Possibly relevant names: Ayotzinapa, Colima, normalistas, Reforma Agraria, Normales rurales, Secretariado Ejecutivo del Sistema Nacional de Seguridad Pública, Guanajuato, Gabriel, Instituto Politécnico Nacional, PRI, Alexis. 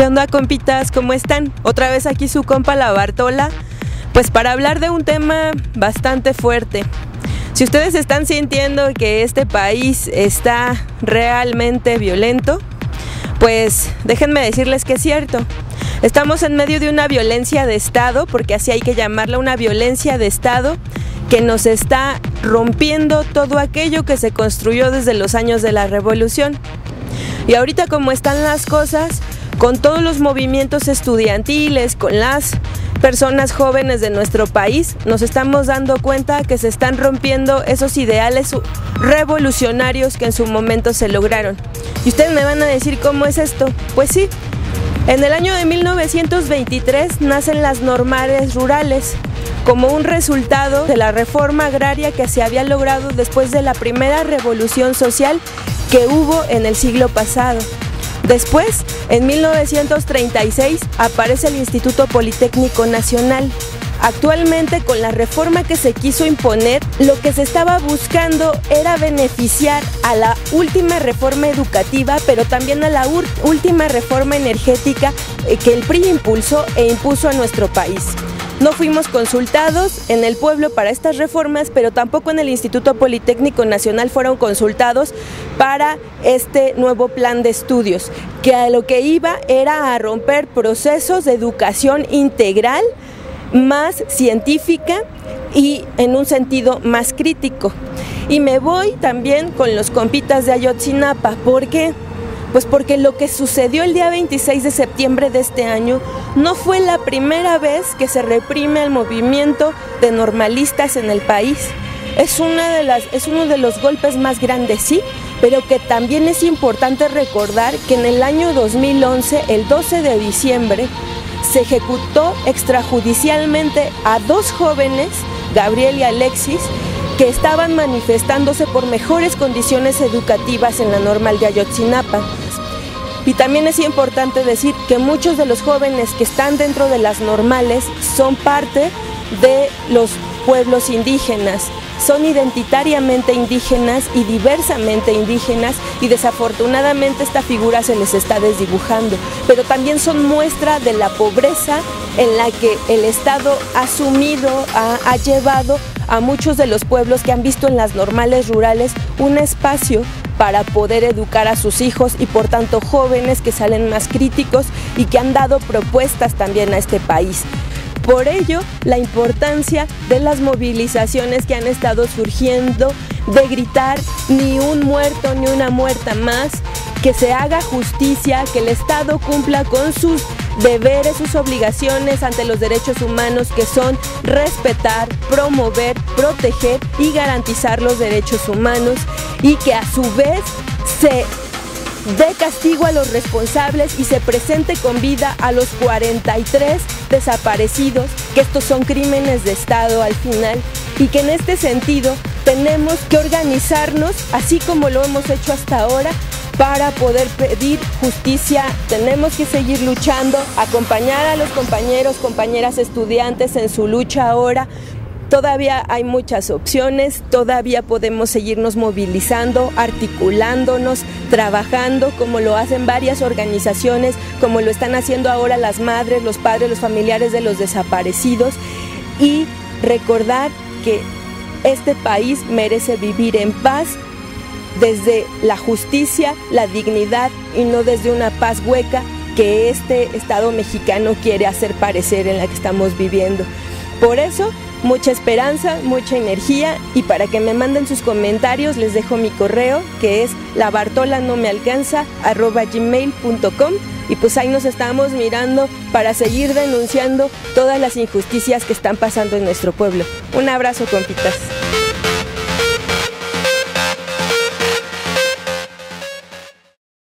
¿Qué onda, compitas? ¿Cómo están? Otra vez aquí su compa la Bartola, pues para hablar de un tema bastante fuerte. Si ustedes están sintiendo que este país está realmente violento, pues déjenme decirles que es cierto. Estamos en medio de una violencia de Estado, porque así hay que llamarla, una violencia de Estado que nos está rompiendo todo aquello que se construyó desde los años de la Revolución. Y ahorita como están las cosas, con todos los movimientos estudiantiles, con las personas jóvenes de nuestro país, nos estamos dando cuenta que se están rompiendo esos ideales revolucionarios que en su momento se lograron. Y ustedes me van a decir, ¿cómo es esto? Pues sí, en el año de 1923 nacen las normales rurales, como un resultado de la reforma agraria que se había logrado después de la primera revolución social que hubo en el siglo pasado. Después, en 1936, aparece el Instituto Politécnico Nacional. Actualmente, con la reforma que se quiso imponer, lo que se estaba buscando era beneficiar a la última reforma educativa, pero también a la última reforma energética que el PRI impulsó e impuso a nuestro país. No fuimos consultados en el pueblo para estas reformas, pero tampoco en el Instituto Politécnico Nacional fueron consultados para este nuevo plan de estudios, que a lo que iba era a romper procesos de educación integral, más científica y en un sentido más crítico. Y me voy también con los compitas de Ayotzinapa. ¿Por qué? Pues porque lo que sucedió el día 26 de septiembre de este año no fue la primera vez que se reprime el movimiento de normalistas en el país. Es uno de los golpes más grandes, sí, pero que también es importante recordar que en el año 2011, el 12 de diciembre, se ejecutó extrajudicialmente a dos jóvenes, Gabriel y Alexis, que estaban manifestándose por mejores condiciones educativas en la normal de Ayotzinapa. Y también es importante decir que muchos de los jóvenes que están dentro de las normales son parte de los pueblos indígenas, son identitariamente indígenas y diversamente indígenas, y desafortunadamente esta figura se les está desdibujando, pero también son muestra de la pobreza en la que el Estado ha sumido, ha llevado a muchos de los pueblos que han visto en las normales rurales un espacio para poder educar a sus hijos, y por tanto jóvenes que salen más críticos y que han dado propuestas también a este país. Por ello, la importancia de las movilizaciones que han estado surgiendo, de gritar ni un muerto ni una muerta más, que se haga justicia, que el Estado cumpla con sus deberes, sus obligaciones ante los derechos humanos, que son respetar, promover, proteger y garantizar los derechos humanos, y que a su vez se dé castigo a los responsables y se presente con vida a los 43 desaparecidos, que estos son crímenes de Estado al final, y que en este sentido tenemos que organizarnos, así como lo hemos hecho hasta ahora, para poder pedir justicia. Tenemos que seguir luchando, acompañar a los compañeros, compañeras estudiantes en su lucha ahora. Todavía hay muchas opciones, todavía podemos seguirnos movilizando, articulándonos, trabajando como lo hacen varias organizaciones, como lo están haciendo ahora las madres, los padres, los familiares de los desaparecidos, y recordar que este país merece vivir en paz, desde la justicia, la dignidad, y no desde una paz hueca que este Estado mexicano quiere hacer parecer en la que estamos viviendo. Por eso, mucha esperanza, mucha energía, y para que me manden sus comentarios les dejo mi correo, que es labartolanomealcanza@gmail.com, y pues ahí nos estamos mirando para seguir denunciando todas las injusticias que están pasando en nuestro pueblo. Un abrazo, compitas.